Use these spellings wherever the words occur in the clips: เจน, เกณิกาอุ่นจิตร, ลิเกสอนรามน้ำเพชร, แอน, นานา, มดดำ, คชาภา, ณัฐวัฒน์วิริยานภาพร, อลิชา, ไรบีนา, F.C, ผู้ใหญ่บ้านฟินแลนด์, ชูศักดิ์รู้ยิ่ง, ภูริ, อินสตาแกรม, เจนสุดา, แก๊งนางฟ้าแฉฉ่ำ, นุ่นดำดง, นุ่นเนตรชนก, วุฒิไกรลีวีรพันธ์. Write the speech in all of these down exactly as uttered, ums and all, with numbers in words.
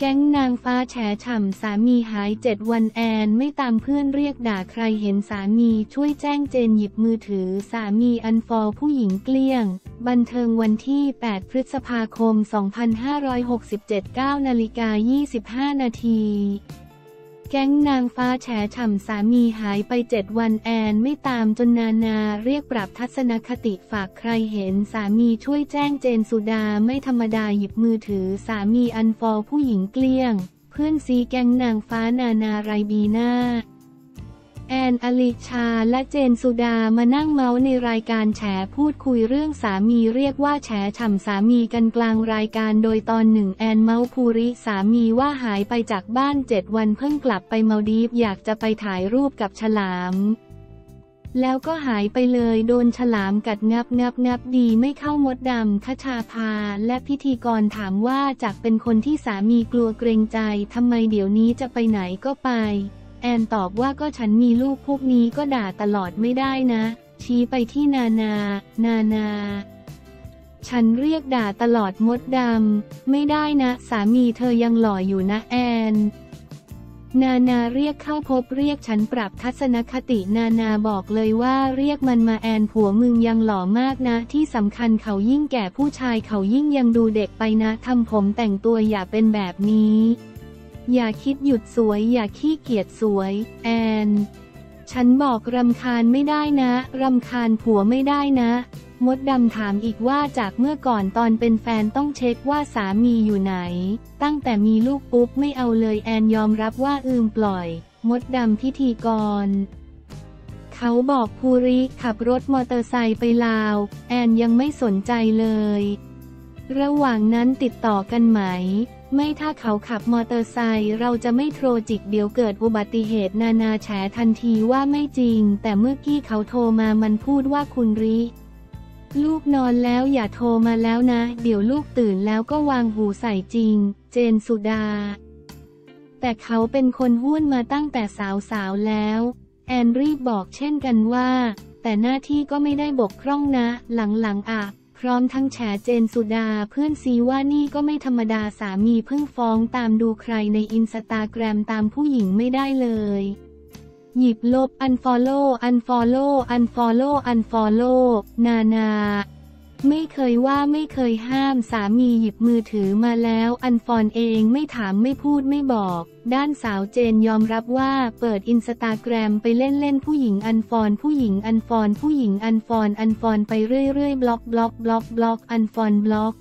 แก๊งนางฟ้าแฉฉ่ำสามีหายเจ็ดวันแอนไม่ตามเพื่อนเรียกด่าใครเห็นสามีช่วยแจ้งเจนหยิบมือถือสามีอันฟอลผู้หญิงเกลี้ยงบันเทิงวันที่แปดพฤษภาคมสองพันห้าร้อยหกสิบเจ็ด เก้านาฬิกายี่สิบห้านาทีแก๊งนางฟ้าแฉฉ่ำสามีหายไปเจ็ดวันแอนไม่ตามจนนานาเรียกปรับทัศนคติฝากใครเห็นสามีช่วยแจ้งเจนสุดาไม่ธรรมดาหยิบมือถือสามีอันฟอลผู้หญิงเกลี้ยงเพื่อนซีแก๊งนางฟ้านานาไรบีน่าแอนอลิชาและเจนสุดามานั่งเมาส์ในรายการแฉพูดคุยเรื่องสามีเรียกว่าแฉฉ่ำสามีกันกลางรายการโดยตอนหนึ่งแอนเมาส์ภูริสามีว่าหายไปจากบ้านเจ็ดวันเพิ่งกลับไปมาดีฟส์อยากจะไปถ่ายรูปกับฉลามแล้วก็หายไปเลยโดนฉลามกัดงับงับงับดีไม่เข้ามดดำคชาภาและพิธีกรถามว่าจากเป็นคนที่สามีกลัวเกรงใจทำไมเดี๋ยวนี้จะไปไหนก็ไปแอนตอบว่าก็ฉันมีลูกพวกนี้ก็ด่าตลอดไม่ได้นะชี้ไปที่นานานานาฉันเรียกด่าตลอดมดดำไม่ได้นะสามีเธอยังหล่ออยู่นะแอนนานาเรียกเข้าพบเรียกฉันปรับทัศนคตินานาบอกเลยว่าเรียกมันมาแอนผัวมึงยังหล่อมากนะที่สำคัญเขายิ่งแก่ผู้ชายเขายิ่งยังดูเด็กไปนะทำผมแต่งตัวอย่าเป็นแบบนี้อย่าคิดหยุดสวยอย่าขี้เกียจสวยแอนฉันบอกรำคาญไม่ได้นะรำคาญผัวไม่ได้นะมดดำถามอีกว่าจากเมื่อก่อนตอนเป็นแฟนต้องเช็คว่าสามีอยู่ไหนตั้งแต่มีลูกปุ๊บไม่เอาเลยแอนยอมรับว่าอืมปล่อยมดดำพิธีกรเขาบอกภูริขับรถมอเตอร์ไซค์ไปลาวแอนยังไม่สนใจเลยระหว่างนั้นติดต่อกันไหมไม่ถ้าเขาขับมอเตอร์ไซค์เราจะไม่โทรจิกเดี๋ยวเกิดอุบัติเหตุนานาแฉทันทีว่าไม่จริงแต่เมื่อกี้เขาโทรมามันพูดว่าคุณริลูกนอนแล้วอย่าโทรมาแล้วนะเดี๋ยวลูกตื่นแล้วก็วางหูใส่จริงเจนสุดาแต่เขาเป็นคนห้วนมาตั้งแต่สาวๆแล้วแอนรีบบอกเช่นกันว่าแต่หน้าที่ก็ไม่ได้บกพร่องนะหลังๆอ่ะพร้อมทั้งแฉเจนสุดาเพื่อนซีว่านี่ก็ไม่ธรรมดาสามีเพิ่งฟ้องตามดูใครในอินสตาแกรมตามผู้หญิงไม่ได้เลยหยิบลบ unfollow unfollow unfollow unfollow นานาไม่เคยว่าไม่เคยห้ามสามีหยิบมือถือมาแล้วอันฟอนเองไม่ถามไม่พูดไม่บอกด้านสาวเจนยอมรับว่าเปิดอินสตาแกรมไปเล่นเล่นผู้หญิงอันฟอนผู้หญิงอันฟอนผู้หญิงอันฟอนอันฟอนไปเรื่อยๆบล็อกบล็อกบล็อกบล็อกอันฟอนบล็อก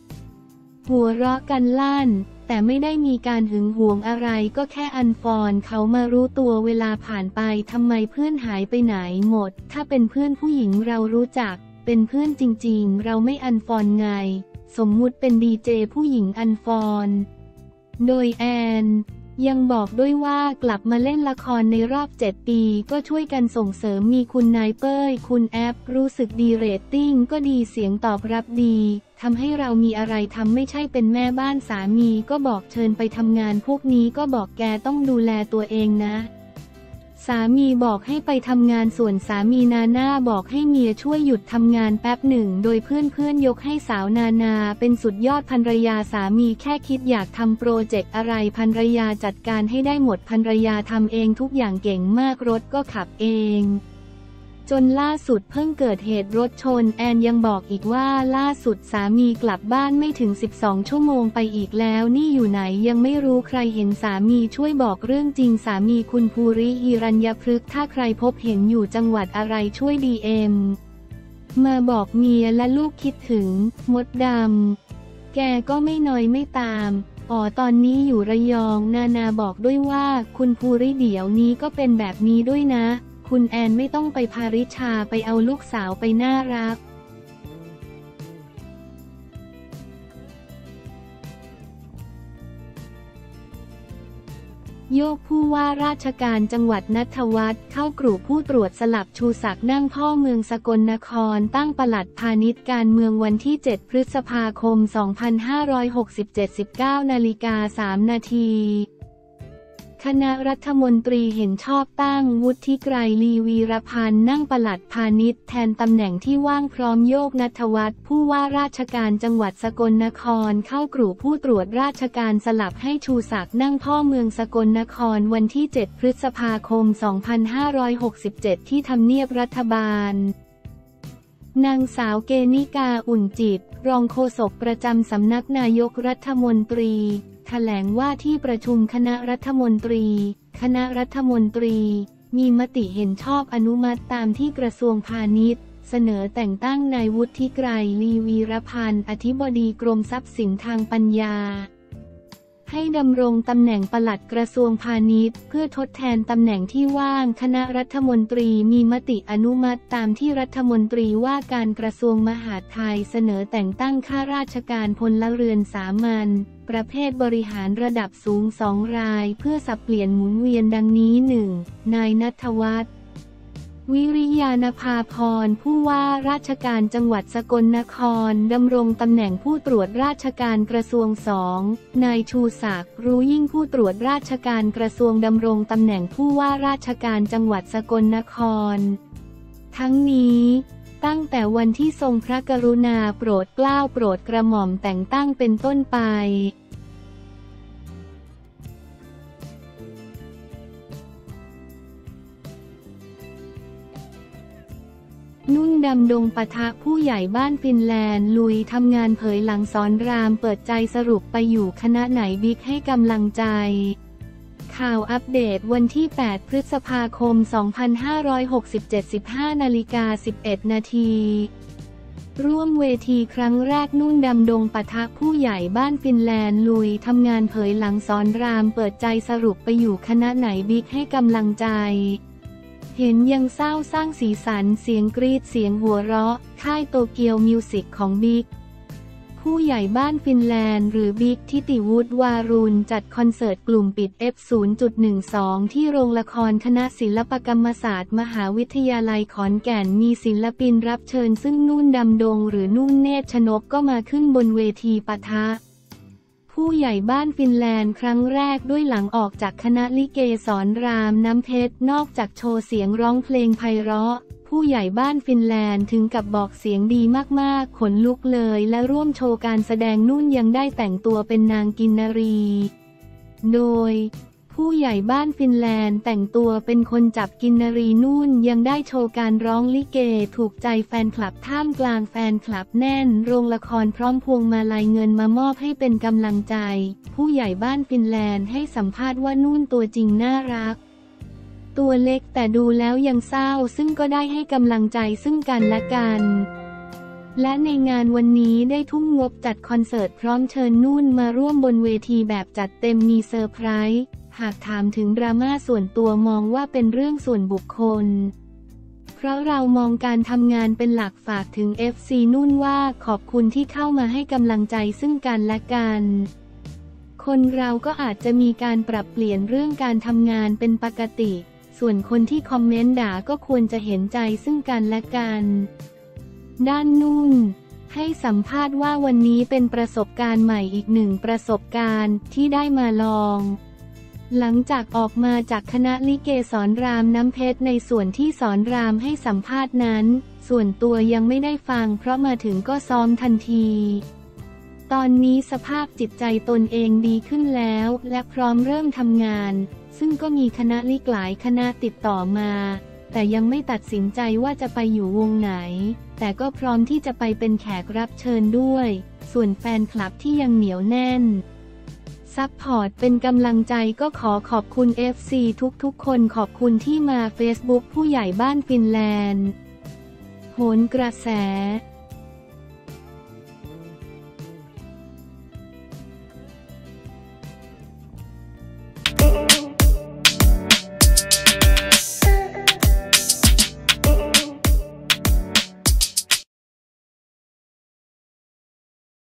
หัวเราะกันลั่นแต่ไม่ได้มีการหึงหวงอะไรก็แค่อันฟอนเขามารู้ตัวเวลาผ่านไปทำไมเพื่อนหายไปไหนหมดถ้าเป็นเพื่อนผู้หญิงเรารู้จักเป็นเพื่อนจริงๆเราไม่อันฟอนไงสมมุติเป็นดีเจผู้หญิงอันฟอนโดยแอนยังบอกด้วยว่ากลับมาเล่นละครในรอบเจ็ดปีก็ช่วยกันส่งเสริมมีคุณนายเป้ยคุณแอปรู้สึกดีเรตติ้งก็ดีเสียงตอบรับดีทำให้เรามีอะไรทำไม่ใช่เป็นแม่บ้านสามีก็บอกเชิญไปทำงานพวกนี้ก็บอกแกต้องดูแลตัวเองนะสามีบอกให้ไปทำงานส่วนสามีนานาบอกให้เมียช่วยหยุดทำงานแป๊บหนึ่งโดยเพื่อนๆยกให้สาวนานาเป็นสุดยอดภรรยาสามีแค่คิดอยากทำโปรเจกต์อะไรภรรยาจัดการให้ได้หมดภรรยาทำเองทุกอย่างเก่งมากรถก็ขับเองจนล่าสุดเพิ่งเกิดเหตุรถชนแอนยังบอกอีกว่าล่าสุดสามีกลับบ้านไม่ถึงสิบสองชั่วโมงไปอีกแล้วนี่อยู่ไหนยังไม่รู้ใครเห็นสามีช่วยบอกเรื่องจริงสามีคุณภูริฮิรัญพฤกษ์ถ้าใครพบเห็นอยู่จังหวัดอะไรช่วยดีเอ็มมาบอกเมียและลูกคิดถึงมดดำแกก็ไม่น้อยไม่ตามอ๋อตอนนี้อยู่ระยองนานาบอกด้วยว่าคุณภูริเดี๋ยวนี้ก็เป็นแบบนี้ด้วยนะคุณแอนไม่ต้องไปพาริชาไปเอาลูกสาวไปน่ารักโยกผู้ว่าราชการจังหวัดณัฐวัฒน์เข้ากลุ่มผู้ตรวจสลับชูศักดิ์นั่งพ่อเมืองสกลนครตั้งปลัดพาณิชย์การเมืองวันที่เจ็ดพฤษภาคมสองพันห้าร้อยหกสิบเจ็ด สิบเก้านาฬิกาสามนาทีข คณะรัฐมนตรีเห็นชอบตั้งวุฒิไกรลีวีรพันธ์นั่งปลัดพาณิชย์แทนตำแหน่งที่ว่างพร้อมโยกณัฐวัฒน์ผู้ว่าราชการจังหวัดสกลนครเข้ากลุ่มผู้ตรวจราชการสลับให้ชูศักดิ์นั่งพ่อเมืองสกลนครวันที่เจ็ดพฤษภาคมสองพันห้าร้อยหกสิบเจ็ดที่ทำเนียบรัฐบาลนางสาวเกณิกาอุ่นจิตรองโฆษกประจำสำนักนายกรัฐมนตรีแถลงว่าที่ประชุมคณะรัฐมนตรีคณะรัฐมนตรีมีมติเห็นชอบอนุมัติตามที่กระทรวงพาณิชย์เสนอแต่งตั้งนายวุฒิไกรลีวีรพันธ์อธิบดีกรมทรัพย์สินทางปัญญาให้ดำรงตำแหน่งปลัดกระทรวงพาณิชย์เพื่อทดแทนตำแหน่งที่ว่างคณะรัฐมนตรีมีมติอนุมัติตามที่รัฐมนตรีว่าการกระทรวงมหาดไทยเสนอแต่งตั้งข้าราชการพลเรือนสามัญประเภทบริหารระดับสูงสองรายเพื่อสับเปลี่ยนหมุนเวียนดังนี้ หนึ่ง นายณัฐวัฒน์วิริยานภาพรผู้ว่าราชการจังหวัดสกลนครดำรงตำแหน่งผู้ตรวจราชการกระทรวงสองนายชูศักดิ์รู้ยิ่งผู้ตรวจราชการกระทรวงดำรงตำแหน่งผู้ว่าราชการจังหวัดสกลนครทั้งนี้ตั้งแต่วันที่ทรงพระกรุณาโปรดเกล้าโปรดกระหม่อมแต่งตั้งเป็นต้นไปนุ่นดำดงปะทะผู้ใหญ่บ้านฟินแลนด์ลุยทำงานเผยหลังสอนรามเปิดใจสรุปไปอยู่คณะไหนบิ๊กให้กำลังใจข่าวอัปเดตวันที่แปดพฤษภาคมสองพันห้าร้อยหกสิบเจ็ด สิบห้านาฬิกาสิบเอ็ดนาทีร่วมเวทีครั้งแรกนุ่นดำดงปะทะผู้ใหญ่บ้านฟินแลนด์ลุยทำงานเผยหลังสอนรามเปิดใจสรุปไปอยู่คณะไหนบิ๊กให้กำลังใจเห็นยังเศร้าสร้างสีสันเสียงกรีดเสียงหัวเราะค่ายโตเกียวมิวสิกของบิ๊กผู้ใหญ่บ้านฟินแลนด์หรือบิ๊กทิติวุฒิวารุณจัดคอนเสิร์ตกลุ่มปิด เอฟ ศูนย์ หนึ่ง สอง ที่โรงละครคณะศิลปกรรมศาสตร์มหาวิทยาลัยขอนแก่นมีศิลปินรับเชิญซึ่งนุ่นดำดงหรือนุ่นเนตรชนกก็มาขึ้นบนเวทีปะทะผู้ใหญ่บ้านฟินแลนด์ครั้งแรกด้วยหลังออกจากคณะลิเกสอนรามน้ำเพชรนอกจากโชว์เสียงร้องเพลงไพเราะผู้ใหญ่บ้านฟินแลนด์ถึงกับบอกเสียงดีมากๆขนลุกเลยและร่วมโชว์การแสดงนุ่นยังได้แต่งตัวเป็นนางกินนรีโดยผู้ใหญ่บ้านฟินแลนด์แต่งตัวเป็นคนจับกินนรีนุ่นยังได้โชว์การร้องลิเกถูกใจแฟนคลับท่ามกลางแฟนคลับแน่นโรงละครพร้อมพวงมาลัยเงินมามอบให้เป็นกำลังใจผู้ใหญ่บ้านฟินแลนด์ให้สัมภาษณ์ว่านุ่นตัวจริงน่ารักตัวเล็กแต่ดูแล้วยังเศร้าซึ่งก็ได้ให้กำลังใจซึ่งกันและกันและในงานวันนี้ได้ทุ่มงบจัดคอนเสิร์ตพร้อมเชิญนุ่นมาร่วมบนเวทีแบบจัดเต็มมีเซอร์ไพรส์หากถามถึงดราม่าส่วนตัวมองว่าเป็นเรื่องส่วนบุคคลเพราะเรามองการทำงานเป็นหลักฝากถึง เอฟ ซี นุ่นว่าขอบคุณที่เข้ามาให้กำลังใจซึ่งกันและกันคนเราก็อาจจะมีการปรับเปลี่ยนเรื่องการทำงานเป็นปกติส่วนคนที่คอมเมนต์ด่าก็ควรจะเห็นใจซึ่งกันและกันด้านนุ่นให้สัมภาษณ์ว่าวันนี้เป็นประสบการณ์ใหม่อีกหนึ่งประสบการณ์ที่ได้มาลองหลังจากออกมาจากคณะลิเกสอนรามน้ำเพชรในส่วนที่สอนรามให้สัมภาษณ์นั้นส่วนตัวยังไม่ได้ฟังเพราะมาถึงก็ซ้อมทันทีตอนนี้สภาพจิตใจตนเองดีขึ้นแล้วและพร้อมเริ่มทำงานซึ่งก็มีคณะลิกหลายคณะติดต่อมาแต่ยังไม่ตัดสินใจว่าจะไปอยู่วงไหนแต่ก็พร้อมที่จะไปเป็นแขกรับเชิญด้วยส่วนแฟนคลับที่ยังเหนียวแน่นซัพพอร์ตเป็นกำลังใจก็ขอขอบคุณ เอฟ ซี ทุกๆคนขอบคุณที่มา Facebook ผู้ใหญ่บ้านฟินแลนด์โหนกระแส